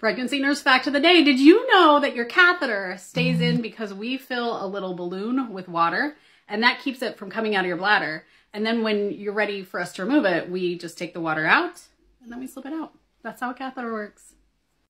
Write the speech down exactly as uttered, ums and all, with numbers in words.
Pregnancy nurse fact of the day. Did you know that your catheter stays in because we fill a little balloon with water and that keeps it from coming out of your bladder? And then when you're ready for us to remove it, we just take the water out and then we slip it out. That's how a catheter works.